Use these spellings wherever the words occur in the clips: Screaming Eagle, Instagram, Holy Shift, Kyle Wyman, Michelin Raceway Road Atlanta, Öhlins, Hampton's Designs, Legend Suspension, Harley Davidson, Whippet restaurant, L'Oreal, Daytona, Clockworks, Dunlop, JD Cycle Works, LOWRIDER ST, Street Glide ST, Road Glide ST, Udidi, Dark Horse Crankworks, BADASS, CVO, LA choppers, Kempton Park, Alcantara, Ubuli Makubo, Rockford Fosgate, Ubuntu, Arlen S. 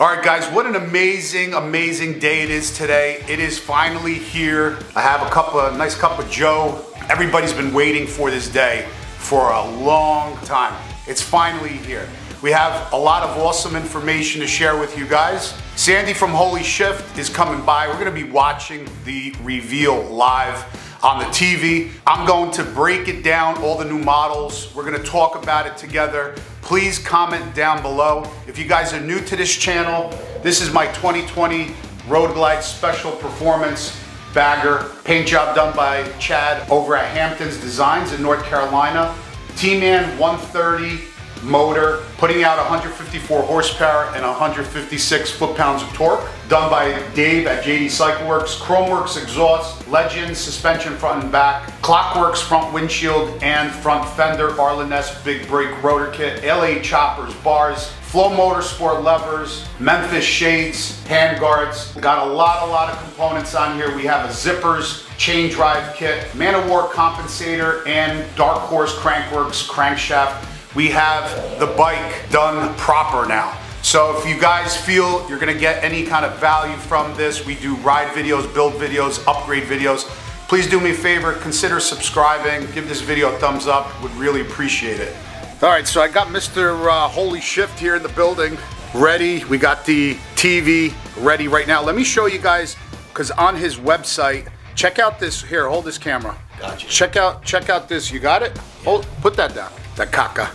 All right guys, what an amazing, amazing day it is today. It is finally here. I have a nice cup of Joe. Everybody's been waiting for this day for a long time. It's finally here. We have a lot of awesome information to share with you guys. Sandy from Holy Shift is coming by. We're gonna be watching the reveal live on the TV. I'm going to break it down, all the new models. We're gonna talk about it together. Please comment down below. If you guys are new to this channel, this is my 2020 Road Glide Special Performance bagger. Paint job done by Chad over at Hampton's Designs in North Carolina. T-Man 130 motor, putting out 154 horsepower and 156 foot-pounds of torque. Done by Dave at JD Cycle Works. Chromeworks exhaust, Legend suspension front and back. Clockworks front windshield and front fender. Arlen S big brake rotor kit. LA choppers bars. Flow Motorsport levers, Memphis shades, hand guards. We got a lot of components on here. We have a zippers, chain drive kit, Man of War compensator, and Dark Horse Crankworks crankshaft. We have the bike done proper now. So if you guys feel you're gonna get any kind of value from this, we do ride videos, build videos, upgrade videos. Please do me a favor, consider subscribing, give this video a thumbs up, would really appreciate it. All right, so I got Mr. Holy Shift here in the building, ready. We got the TV ready right now. Let me show you guys, because on his website, check out this, here, hold this camera. Gotcha. Check out this, you got it? Yeah. Hold, put that down, that caca.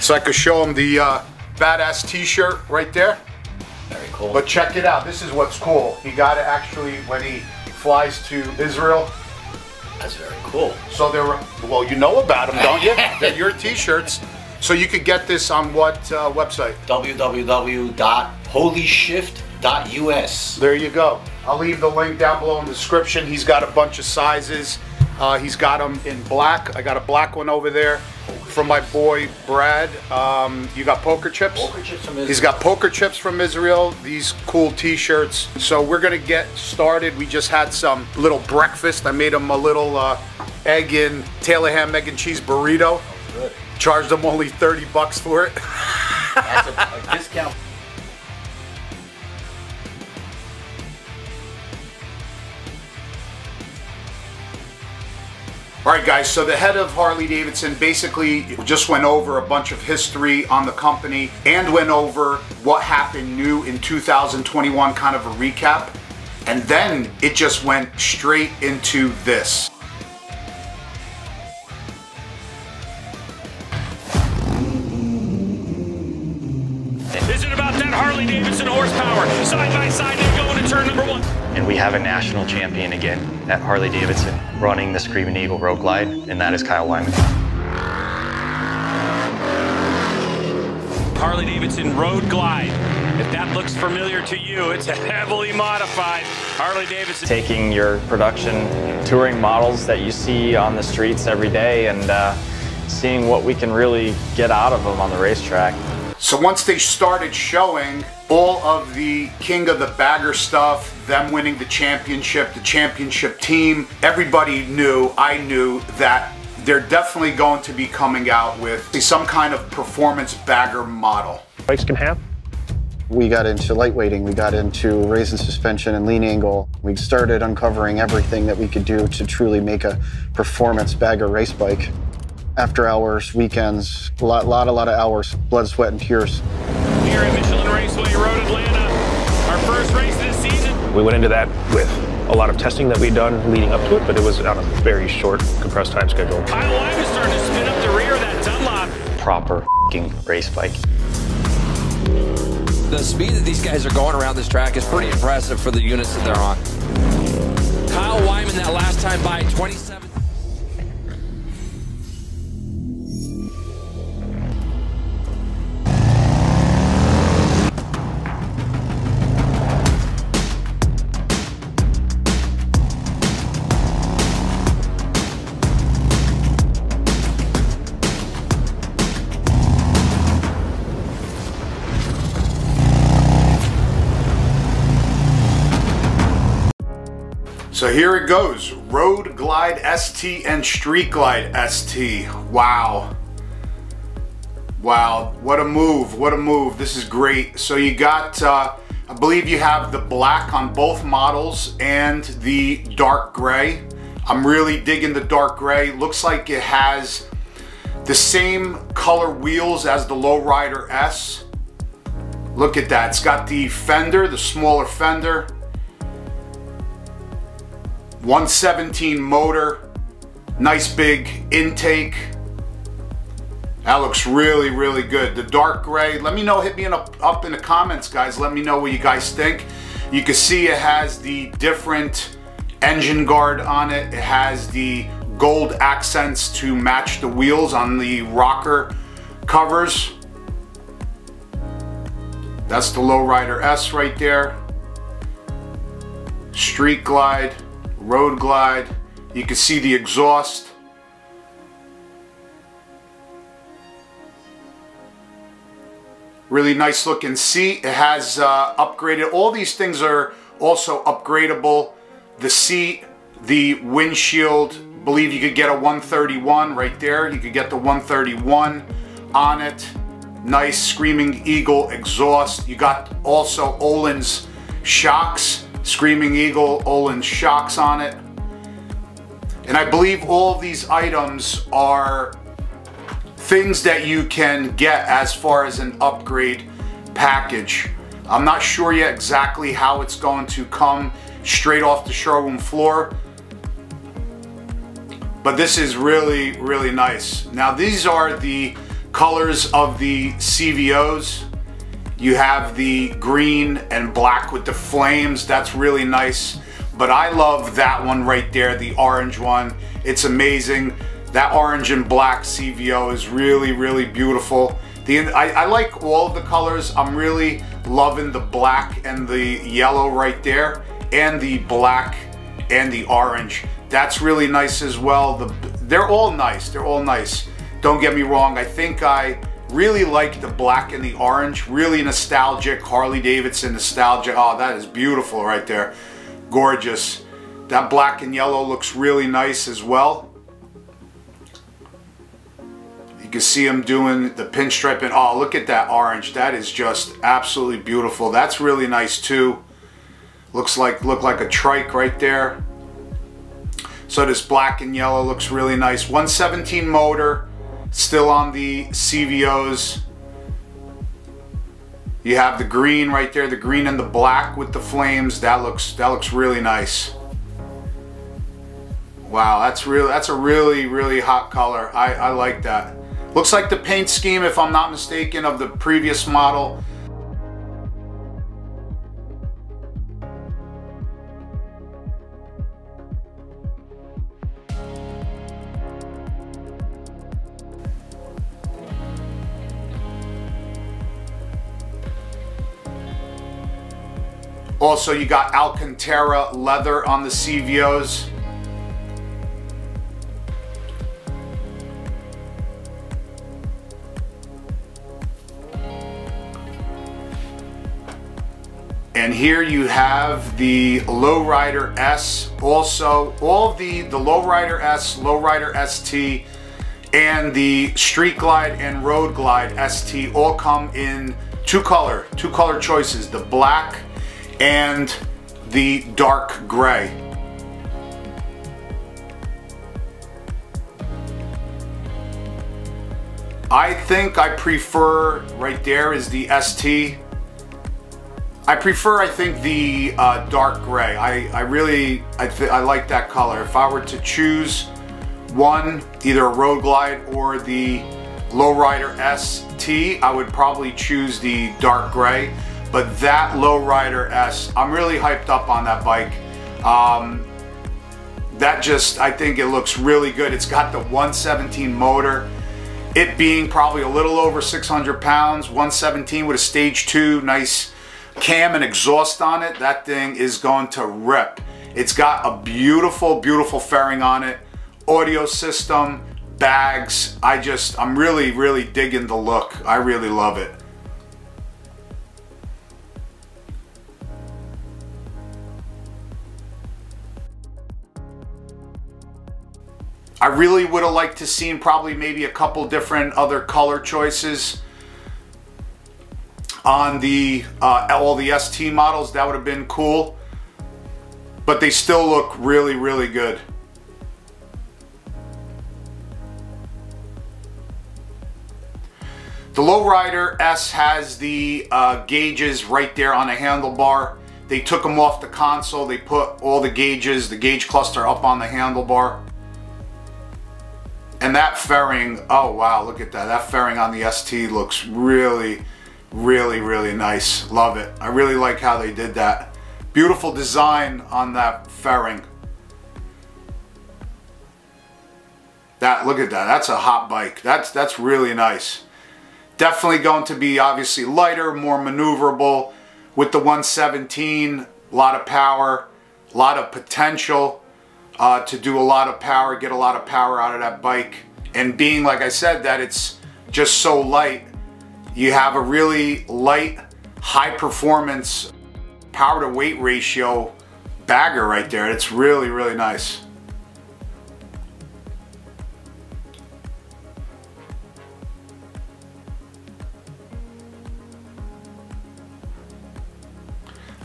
So I could show him the badass t-shirt right there. Very cool. But check it out, this is what's cool. He got it actually when he flies to Israel. That's very cool. So there were, well, you know about them, don't you? They're your t-shirts. So you could get this on what website? www.holyshift.us. There you go. I'll leave the link down below in the description. He's got a bunch of sizes. He's got them in black. I got a black one over there from my boy Brad. You got poker chips? Poker chips from Israel. He's got poker chips from Israel, these cool t-shirts. So we're gonna get started. We just had some little breakfast. I made him a little egg and tail of ham, egg and cheese burrito. Oh, good. Charged him only 30 bucks for it. That's a discount. All right guys, so the head of Harley Davidson basically just went over a bunch of history on the company and went over what happened new in 2021, kind of a recap. And then it just went straight into this. Is it about that Harley Davidson horsepower? Side by side, they go into turn number one. And we have a national champion again at Harley Davidson running the Screaming Eagle Road Glide, and that is Kyle Wyman. Harley Davidson Road Glide. If that looks familiar to you, it's a heavily modified Harley Davidson. Taking your production touring models that you see on the streets every day and seeing what we can really get out of them on the racetrack. So once they started showing all of the King of the Bagger stuff, them winning the championship team, everybody knew, I knew that they're definitely going to be coming out with some kind of performance bagger model. Bikes can have. We got into lightweighting, we got into raising suspension and lean angle. We started uncovering everything that we could do to truly make a performance bagger race bike. After hours, weekends, a lot of hours, blood, sweat, and tears. Here at Michelin Raceway Road Atlanta, our first race this season. We went into that with a lot of testing that we'd done leading up to it, but it was on a very short, compressed time schedule. Kyle Wyman starting to spin up the rear of that Dunlop. Proper f***ing race bike. The speed that these guys are going around this track is pretty impressive for the units that they're on. Kyle Wyman that last time by 27. So here it goes, Road Glide ST and Street Glide ST. Wow. Wow, what a move, what a move. This is great. So you got, I believe you have the black on both models and the dark gray. I'm really digging the dark gray. Looks like it has the same color wheels as the Lowrider S. Look at that, it's got the fender, the smaller fender. 117 motor, nice big intake. That looks really, really good. The dark gray, let me know, hit me up in the comments, guys. Let me know what you guys think. You can see it has the different engine guard on it. It has the gold accents to match the wheels on the rocker covers. That's the Lowrider S right there. Street Glide, Road Glide. You can see the exhaust. Really nice looking seat. It has upgraded. All these things are also upgradable. The seat, the windshield. I believe you could get a 131 right there. You could get the 131 on it. Nice Screaming Eagle exhaust. You got also Öhlins shocks. Screaming Eagle, Öhlins shocks on it. And I believe all these items are things that you can get as far as an upgrade package. I'm not sure yet exactly how it's going to come straight off the showroom floor, but this is really, really nice. Now these are the colors of the CVOs. You have the green and black with the flames. That's really nice, but I love that one right there, the orange one. It's amazing. That orange and black CVO is really, really beautiful. I like all of the colors. I'm really loving the black and the yellow right there, and the black and the orange. That's really nice as well. They're all nice, they're all nice. Don't get me wrong, I think I really like the black and the orange. Really nostalgic, Harley Davidson nostalgia. Oh, that is beautiful right there. Gorgeous. That black and yellow looks really nice as well. You can see them doing the pinstripe, and oh, look at that orange. That is just absolutely beautiful. That's really nice too. Look like a trike right there. So this black and yellow looks really nice. 117 motor, still on the CVOs. You have the green right there, the green and the black with the flames. That looks really nice. Wow, that's a really, really hot color. I like that. Looks like the paint scheme, if I'm not mistaken, of the previous model. Also, you got Alcantara leather on the CVOs. And here you have the Lowrider S, also all the Lowrider S, Lowrider ST, and the Street Glide and Road Glide ST all come in two color choices, the black and the dark gray. I think I prefer, right there is the ST. I prefer, I think, the dark gray. I like that color. If I were to choose one, either a Road Glide or the Lowrider ST, I would probably choose the dark gray. But that Lowrider S, I'm really hyped up on that bike. I think it looks really good. It's got the 117 motor. It being probably a little over 600 pounds, 117 with a stage 2, nice cam and exhaust on it. That thing is going to rip. It's got a beautiful, beautiful fairing on it, audio system, bags. I'm really, really digging the look. I really love it. I really would have liked to seen probably maybe a couple different other color choices on the all the ST models. That would have been cool, but they still look really, really good. The Lowrider S has the gauges right there on the handlebar. They took them off the console. They put all the gauges, the gauge cluster, up on the handlebar. And that fairing, oh wow, look at that. That fairing on the ST looks really, really, really nice. Love it. I really like how they did that. Beautiful design on that fairing. That, look at that. That's a hot bike. That's really nice. Definitely going to be obviously lighter, more maneuverable with the 117. A lot of power, a lot of potential to do a lot of power, get a lot of power out of that bike. And being, like I said, that it's just so light, you have a really light, high performance, power to weight ratio bagger right there. It's really, really nice.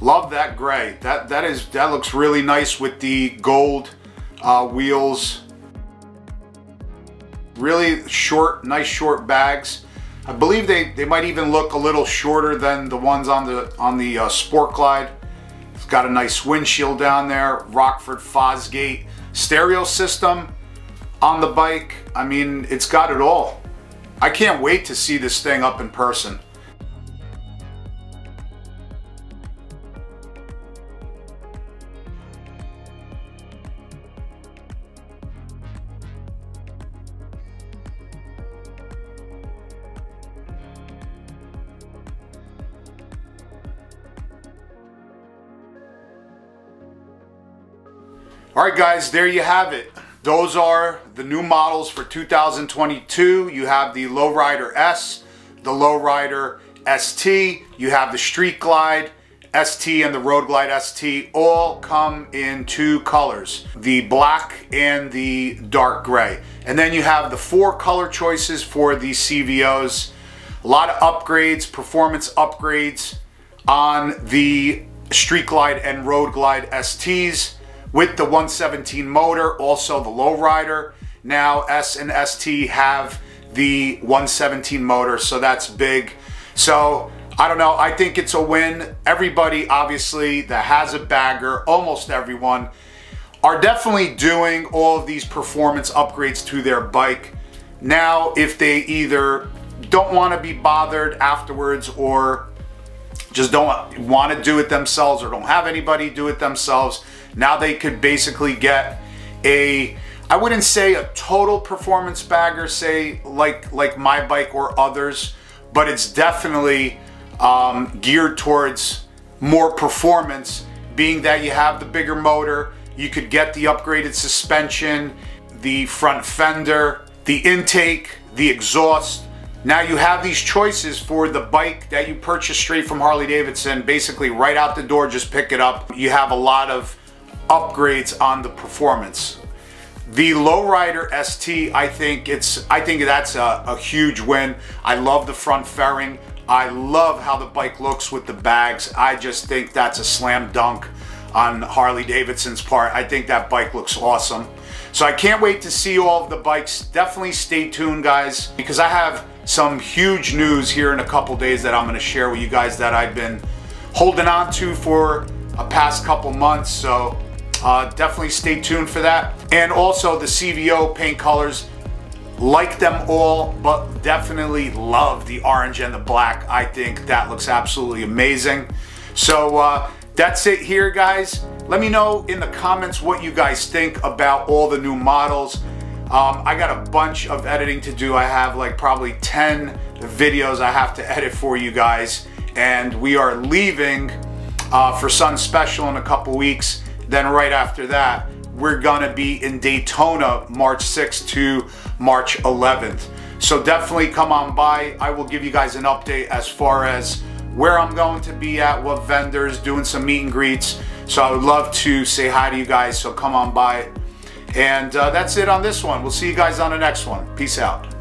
Love that gray. That looks really nice with the gold wheels. Really short, nice short bags. I believe they might even look a little shorter than the ones on the Sport Glide. It's got a nice windshield down there. Rockford Fosgate stereo system on the bike. I mean, it's got it all. I can't wait to see this thing up in person. Alright guys, there you have it. Those are the new models for 2022. You have the Lowrider S, the Lowrider ST, you have the Street Glide ST and the Road Glide ST, all come in two colors, the black and the dark gray. And then you have the four color choices for the CVOs. A lot of upgrades, performance upgrades on the Street Glide and Road Glide STs. With the 117 motor, also the Lowrider. Now S and ST have the 117 motor, so that's big. So I don't know, I think it's a win. Everybody obviously that has a bagger, almost everyone, are definitely doing all of these performance upgrades to their bike. Now if they either don't want to be bothered afterwards or just don't want to do it themselves or don't have anybody do it themselves, now they could basically get a, I wouldn't say a total performance bagger, say like my bike or others, but it's definitely geared towards more performance, being that you have the bigger motor, you could get the upgraded suspension, the front fender, the intake, the exhaust. Now you have these choices for the bike that you purchased straight from Harley Davidson, basically right out the door, just pick it up. You have a lot of upgrades on the performance. The Lowrider ST, I think that's a huge win. I love the front fairing. I love how the bike looks with the bags. I just think that's a slam dunk on Harley Davidson's part. I think that bike looks awesome. So I can't wait to see all of the bikes. Definitely stay tuned guys, because I have some huge news here in a couple days that I'm going to share with you guys that I've been holding on to for a past couple months. So definitely stay tuned for that. And also the CVO paint colors, like them all, but definitely love the orange and the black. I think that looks absolutely amazing. So that's it here guys. Let me know in the comments what you guys think about all the new models. I got a bunch of editing to do. I have like probably 10 videos I have to edit for you guys, and we are leaving for Sun Special in a couple weeks. Then right after that, we're gonna be in Daytona, March 6th to March 11th. So definitely come on by. I will give you guys an update as far as where I'm going to be at, what vendors, doing some meet and greets. So I would love to say hi to you guys, so come on by. And that's it on this one. We'll see you guys on the next one. Peace out.